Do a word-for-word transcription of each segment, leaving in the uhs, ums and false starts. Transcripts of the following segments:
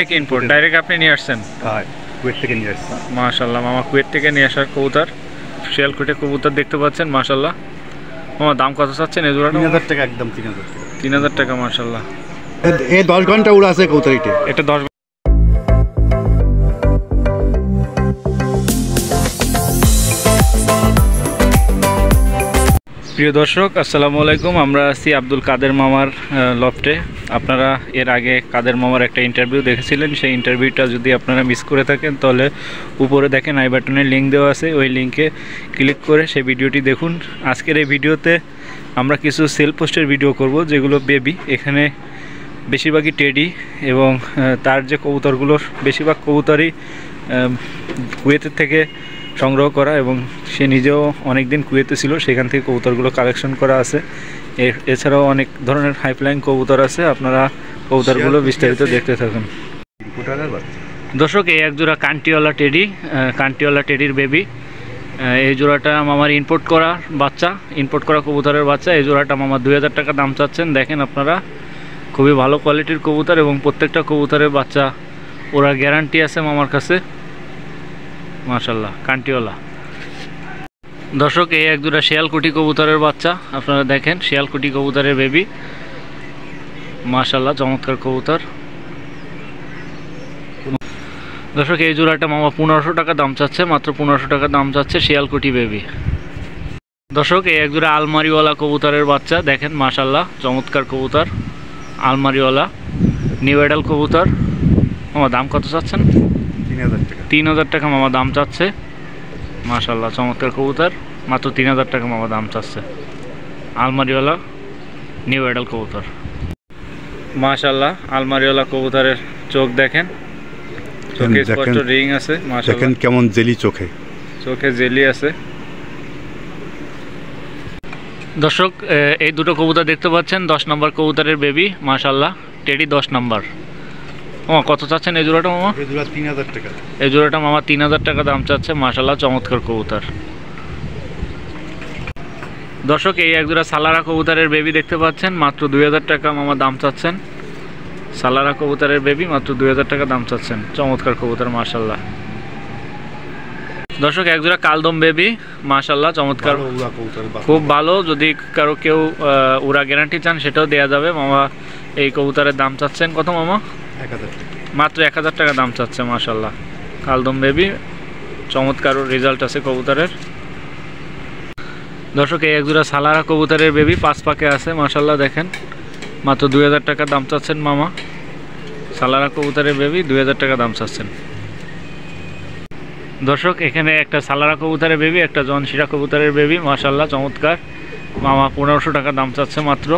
Take input direct আপনি নিয়ে আসছেন? হ্যাঁ, কুয়েত থেকে নিয়ে আসছেন। মাশাআল্লাহ মামা, কুয়েত থেকে নিয়ে আসার কবুতর, শিয়ালকোটে কবুতর দেখতে পাচ্ছেন। মাশাআল্লাহ মামা, দাম কত চাচ্ছেন এই জোড়াটা? তিন হাজার টাকা একদম। তিন হাজার তিন হাজার টাকা। মাশাআল্লাহ, এই দশ ঘন্টা উড়া আছে কবুতর এটা। এটা দশ প্রিয় দর্শক, আসসালামু আলাইকুম। আমরা আছি আব্দুল কাদের মামার লফটে। আপনারা এর আগে কাদের মামার একটা ইন্টারভিউ দেখেছিলেন, সেই ইন্টারভিউটা যদি আপনারা মিস করে থাকেন তাহলে উপরে দেখেন আই বাটনের লিঙ্ক দেওয়া আছে, ওই লিঙ্কে ক্লিক করে সেই ভিডিওটি দেখুন। আজকের এই ভিডিওতে আমরা কিছু সেল পোস্টের ভিডিও করব, যেগুলো বেবি। এখানে বেশিরভাগই টেডি এবং তার যে কবুতরগুলো, বেশিরভাগ কবুতরই কুয়েতের থেকে সংগ্রহ করা এবং সে নিজেও অনেক দিন কুয়েতে ছিল, সেখান থেকে কবুতরগুলো কালেকশন করা আছে। এছাড়াও অনেক ধরনের হাই ফ্লাইং কবুতর আছে, আপনারা কবুতরগুলো বিস্তারিত দেখতে থাকুন। দর্শক, এই এক জোড়া কান্টিওয়ালা টেডি, কান্টিওয়ালা টেডির বেবি। এই জোড়াটা মামার ইম্পোর্ট করা বাচ্চা, ইম্পোর্ট করা কবুতরের বাচ্চা। এই জোড়াটা মামার দুই হাজার টাকা দাম চাচ্ছেন। দেখেন আপনারা, খুবই ভালো কোয়ালিটির কবুতর এবং প্রত্যেকটা কবুতরের বাচ্চা ওরা গ্যারান্টি আছে মামার কাছে। মাশাআল্লাহ, কান্টিওয়ালা। দর্শক, এই এক দুটা শিয়ালকুটি কবুতরের বাচ্চা, আপনারা দেখেন শিয়ালকুটি কবুতরের বেবি। মাশাআল্লাহ, চমৎকার কবুতর। দর্শক, এই জোড়াটা মামা পনেরোশো টাকা দাম চাচ্ছে, মাত্র পনেরোশো টাকা দাম চাচ্ছে, শিয়ালকুটি বেবি। দর্শক, এই এক জোড়া আলমারিওয়ালা কবুতরের বাচ্চা দেখেন। মাশাআল্লাহ, চমৎকার কবুতর, আলমারিওয়ালা নিউ অ্যাডাল্ট কবুতর। মামা দাম কত চাচ্ছেন? তিন হাজার টাকা মামা দাম চাচ্ছে। মাশাআল্লাহ, চমৎকার কবুতর, মাত্র তিন হাজার টাকা মামা দাম চাচ্ছে, আলমারিওয়ালা নিউ অ্যাডাল্ট কবুতর। মাশাআল্লাহ, আলমারিওয়ালা কবুতরের চোখ দেখেন, চোখে স্পষ্ট রিং আছে। মাশাআল্লাহ, কেমন জেলি চোখে, চোখে জেলি আছে। দর্শক, এই দুটো কবুতর দেখতে পাচ্ছেন দশ নম্বর কবুতরের বেবি। মাশাআল্লাহ, টেডি দশ নম্বর। মামা কত চাচ্ছেন এই জোড়াটা? মামা এই জোড়া তিন হাজার টাকা। এই জোড়াটা মামা তিন হাজার টাকা দাম চাচ্ছে। মাশাআল্লাহ, চমৎকার কবুতর। দর্শক, এই এক জোড়া সালারা কবুতরের বেবি দেখতে পাচ্ছেন, মাত্র দুই হাজার টাকা মামা দাম চাচ্ছেন। সালারা কবুতরের বেবি মাত্র দুই হাজার টাকা দাম চাচ্ছেন, চমৎকার কবুতর। মাশাআল্লাহ। দর্শক, এক জোড়া কালদম বেবি। মাশাআল্লাহ, চমৎকার, খুব ভালো। যদি কারো কেউ উড়া গ্যারান্টি চান সেটাও দেওয়া যাবে। মামা এই কবুতরের দাম চাচ্ছেন কত মামা? মাত্র এক হাজার টাকা দাম চাচ্ছে। মাশাআল্লাহ, কালদম বেবি, চমৎকার রেজাল্ট আছে কবুতরের। দর্শক, এই এক জোড়া সালারা কবুতরের বেবি পাঁচ পাকে আছে। মাশাআল্লাহ দেখেন, মাত্র দুই হাজার টাকা দাম চাচ্ছেন মামা। সালারা কবুতরের বেবি দুই হাজার টাকা দাম চাচ্ছেন। দর্শক, এখানে একটা সালারা কবুতরের বেবি, একটা জনশিরা কবুতরের বেবি। মাশাআল্লাহ, চমৎকার। মামা পনেরোশো টাকা দাম চাচ্ছে মাত্র।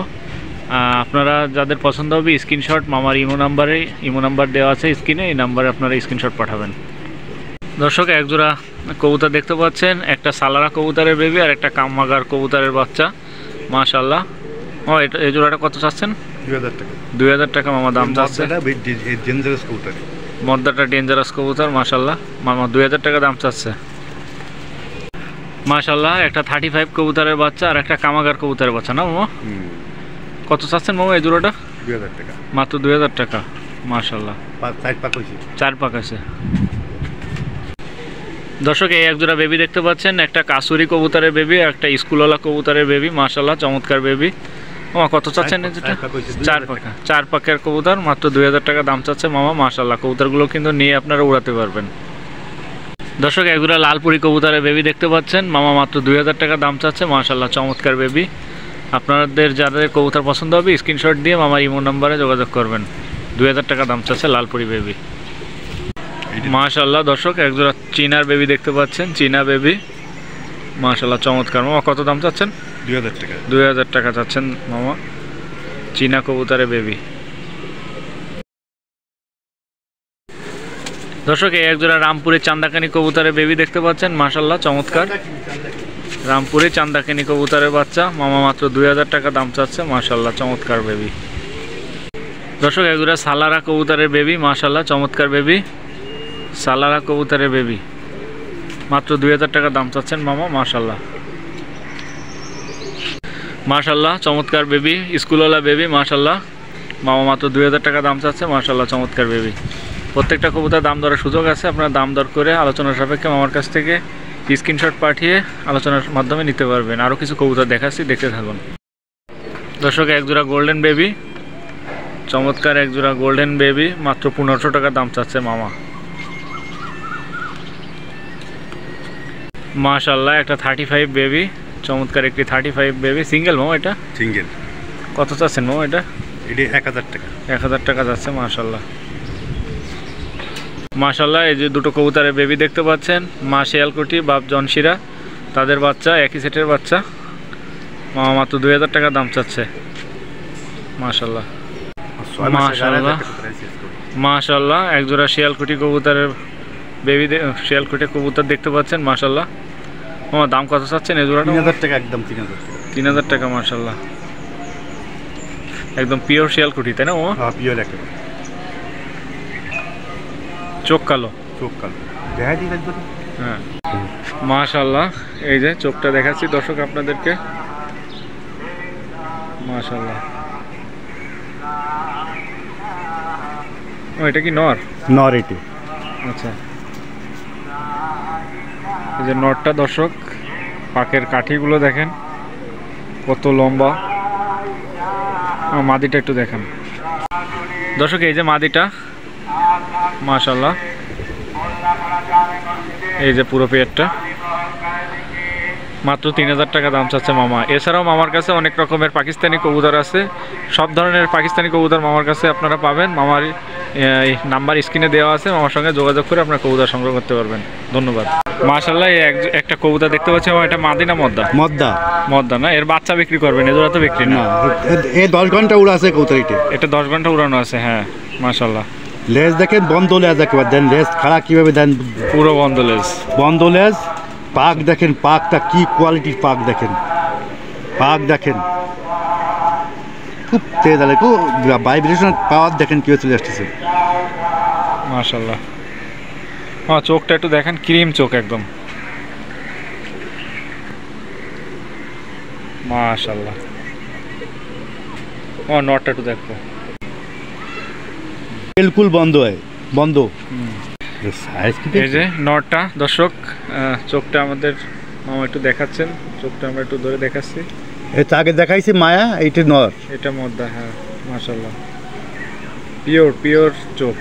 আপনারা যাদের পছন্দ হবে স্ক্রিনশট মামার ইমো নাম্বারে, ইমো নাম্বার দেওয়া আছে স্ক্রিনে, এই নাম্বারে আপনারা স্ক্রিনশট পাঠাবেন। দর্শক, একজোড়া কবুতর দেখতে পাচ্ছেন, একটা সালারা কবুতরের বেবি আর একটা কামাগার কবুতরের বাচ্চা। মাশাআল্লাহ। ও এটা, এই জোড়াটা কত চাচ্ছেন? দুই হাজার টাকা। দুই হাজার টাকা মামা দাম চাচ্ছে। ডেঞ্জারাস কবুতর, মদ্দাটা ডেঞ্জারাস কবুতর। মাশাআল্লাহ, মামা দুই হাজার টাকা দাম চাচ্ছে। মাশাআল্লাহ, একটা থার্টি ফাইভ কবুতরের বাচ্চা আর একটা কামাগার কবুতরের বাচ্চা না মামা? কত চাচ্ছেন মামা এই জোড়াটা? দুই হাজার টাকা, মাত্র দুই হাজার টাকা। মাশাআল্লাহ, চার পাক আছে। দর্শক, এই এক জোড়া বেবি দেখতে পাচ্ছেন, একটা কাসুরি কবুতরের বেবি আর একটা স্কুলওয়ালা কবুতরের বেবি। মাশাআল্লাহ, চমৎকার বেবি। মামা কত চাচ্ছেন এই জোড়াটা? চার পাকা, চার পাকের কবুতর, মাত্র দুই হাজার টাকা দাম চাচ্ছে মামা। মাশাআল্লাহ, কবুতরগুলো কিন্তু নিয়ে আপনারা উড়াতে পারবেন। দর্শক, এক জোড়া লালপুরি কবুতরের বেবি দেখতে পাচ্ছেন, মামা মাত্র দুই হাজার টাকা দাম চাচ্ছে। মাশাআল্লাহ, চমৎকার বেবি। আপনাদের যাদের কবুতর পছন্দ হবে স্ক্রিনশট দিয়ে আমার ইমো নাম্বারে যোগাযোগ করবেন। দুই হাজার টাকা দাম চাচ্ছে লালপুরি বেবি। মাশাআল্লাহ। দর্শক, একজোড়া চীনার বেবি দেখতে পাচ্ছেন, চীনা বেবি। মাশাআল্লাহ, চমৎকার। মামা কত দাম চাচ্ছেন? দুই হাজার টাকা। দুই হাজার টাকা চাচ্ছেন মামা, চীনা কবুতরের বেবি। দর্শক, এই একজোড়া রামপুরি চান্দাকানি কবুতরের বেবি দেখতে পাচ্ছেন। মাশাআল্লাহ, চমৎকার। রামপুরি চান্দাকিনি কবুতরের বাচ্চা, মামা মাত্র দুই হাজার টাকা দাম চাচ্ছে। মাশাআল্লাহ, চমৎকার বেবি। দর্শক, একজোড়া সালারা কবুতরের বেবি। মাশাআল্লাহ, চমৎকার বেবি, সালারা কবুতরের বেবি, মাত্র দুই হাজার টাকা দাম চাচ্ছেন মামা। মাশাআল্লাহ। মাশাআল্লাহ, চমৎকার বেবি, স্কুলওয়ালা বেবি। মাশাআল্লাহ, মামা মাত্র দুই হাজার টাকা দাম চাচ্ছে। মাশাআল্লাহ, চমৎকার বেবি। প্রত্যেকটা কবুতর দাম দরের সুযোগ আছে, আপনারা দাম দর করে আলোচনার সাপেক্ষে মামার কাছ থেকে স্ক্রিনশট পাঠিয়ে আলোচনার মাধ্যমে নিতে পারবেন। আরও কিছু কবুতর দেখাচ্ছি, দেখতে থাকুন। দর্শক, এক জোড়া গোল্ডেন বেবি, চমৎকার এক জোড়া গোল্ডেন বেবি, মাত্র পনেরোশো টাকা দাম চাচ্ছে মামা। মাশাআল্লাহ, একটা থার্টি ফাইভ বেবি, চমৎকার একটি থার্টি ফাইভ বেবি। সিঙ্গেল মামা? এটা সিঙ্গেল। কত চাচ্ছেন মামা এটা? এটা এক হাজার টাকা। এক হাজার টাকা যাচ্ছে। মাশাআল্লাহ মাশাআল্লাহ। এই যে দুটো কবুতরের বেবি দেখতে পাচ্ছেন, মা শিয়ালকুটি, বাপ জনশিরা, তাদের বাচ্চা একই সেটের বাচ্চা। মামা মাত্র দুই হাজার টাকা দাম চাচ্ছে। মাশাআল্লাহ মাশাআল্লাহ মাশাআল্লাহ। একজোড়া শিয়ালকুটি কবুতরের বেবি, শিয়ালকুটি কবুতর দেখতে পাচ্ছেন। মাশাআল্লাহ মামা দাম কত চাচ্ছেন এই জোড়াটা? তিন হাজার টাকা একদম। তিন হাজার টাকা। তিন হাজার টাকা। মাশাআল্লাহ, একদম পিওর শিয়ালকুটি, তাই না মামা? হ্যাঁ, পিওর একেবারে। চোখ কালো? চোখ কালো। দেখা দিই একদম। হ্যাঁ মাশাআল্লাহ। এই যে চোখটা দেখাচ্ছি দর্শক আপনাদেরকে। মাশাআল্লাহ। ও, এটা কি নর? নর এটি। আচ্ছা, এই যে নরটা দর্শক, পাকের কাঠিগুলো দেখেন কত লম্বা। মাদিটা একটু দেখেন দর্শক, এই যে মাদিটা। মাশাআল্লাহ, এই যে পুরো পেয়ারটা মাত্র তিন হাজার টাকা দাম চাচ্ছে মামা। এছাড়াও মামার কাছে অনেক রকমের পাকিস্তানি কবুতর আছে, সব ধরনের পাকিস্তানি কবুতর মামার কাছে আপনারা পাবেন। মামার নাম্বার স্ক্রিনে দেওয়া আছে, মামার সঙ্গে যোগাযোগ করে আপনার কবুতর সংগ্রহ করতে পারবেন। ধন্যবাদ। মাশাআল্লাহ, একটা কবুতর দেখতে পাচ্ছি মামা, এটা মাদি না মদ্দা? মদ্দা। মদ্দা না? এর বাচ্চা বিক্রি করবেন? এজোড়া তো বিক্রি না, এই দশ ঘন্টা উড়া আছে কবুতর। এটা এটা দশ ঘন্টা উড়ানো আছে। হ্যাঁ মাশাআল্লাহ। লেজ দেখেন বন্ধ লেজ, একবার দেন লেজ খাড়া কীভাবে দেন, পুরো বন্ধ লেজ। বন্ধ লেজ। পাক দেখেন, পাকটা কি কোয়ালিটির পাক দেখেন, পাক দেখেন খুব তেজ আলে, খুব ভাইব্রেশন পাওয়ার দেখেন কীভাবে চলে আসতেছে। মাশাআল্লাহ। হ্যাঁ, চোখটা একটু দেখেন, ক্রিম চোখ একদম। মাশাআল্লাহ। ও, নটটা একটু দেখো, বিলকুল বন্ধ হয়, বন্ধ। এই যে নটটা দর্শক, চোখটা আমাদের মামা একটু দেখাচ্ছেন, চোখটা আমরা একটু ধরে দেখাচ্ছি। এটা আগে দেখাইছি মায়া, এইটা নর, এটা মদ্দা। হ্যাঁ মাশাআল্লাহ, পিওর পিওর চোখ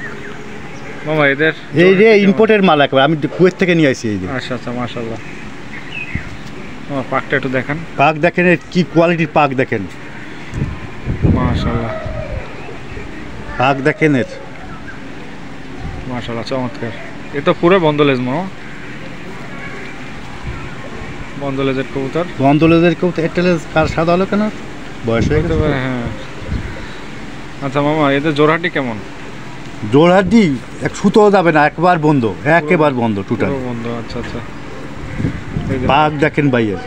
মামা এদের। এই যে ইম্পোর্টের মাল, একবার আমি কুয়েত থেকে নিয়ে আসি। এই যে আচ্ছা আচ্ছা মাশাআল্লাহ। মামা পাকটা একটু দেখেন, পাক দেখেন কি কোয়ালিটির পাক দেখেন। মাশাআল্লাহ, পাক দেখেন এর। মাশাআল্লাহ, চমৎকার। এ তো পুরো বন্দলেজ মামা, বন্দলেজের কবুতর। বন্দলেজের কবুতর একটা লেজ কার সাদা হলো কেন, বয়স হয়ে গেছে। হ্যাঁ আচ্ছা মামা, এতে জোড়াটি কেমন? জোড়াটি এক সুতো যাবে না, একবার বন্ধ, একবার বন্ধ, টোটাল বন্ধ। আচ্ছা আচ্ছা, পাক দেখেন ভাইয়ের।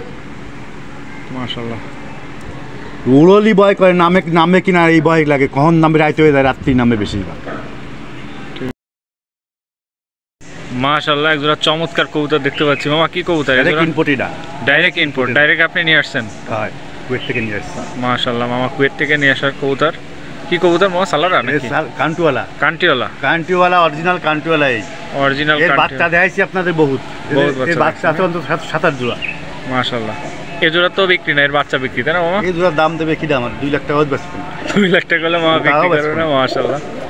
মাশাআল্লাহ, উড়লি বয় করে, নামে নামে কিনা এই বয় লাগে, কখন নামে রাইতে হয়ে যায়, রাত্রি নামে বেশিরভাগ। মাশাআল্লাহ, একজোড়া চমৎকার কবুতর দেখতে পাচ্ছি মামা। কি কবুতর? Direct import? ডাইরেক্ট আপনি নিয়ে আসছেন? হ্যাঁ, কুয়েত থেকে নিয়ে আসছেন। মাশাআল্লাহ মামা, কুয়েত থেকে নিয়ে আসার কবুতর। কি কবুতর মামা? সালারা নাকি? কান্টিওয়ালা। কান্টিওয়ালা কান্টিওয়ালা অরিজিনাল কান্টিওয়ালা। এই অরিজিনাল কান্টি, এই বাচ্চা দেখাইছি আপনাদের বহুত, এই বাচ্চা আছে অন্তত সাত আট জোড়া। মাশাআল্লাহ, এই জোড়া তো বিক্রি না, এর বাচ্চা বিক্রি, তাই না মামা? এই জোড়া দাম দেবে কি দাম? দুই লাখ টাকা হয়ে বেচবেন। দুই লাখ টাকা হলে মামা বিক্রি করবে না। মাশাআল্লাহ।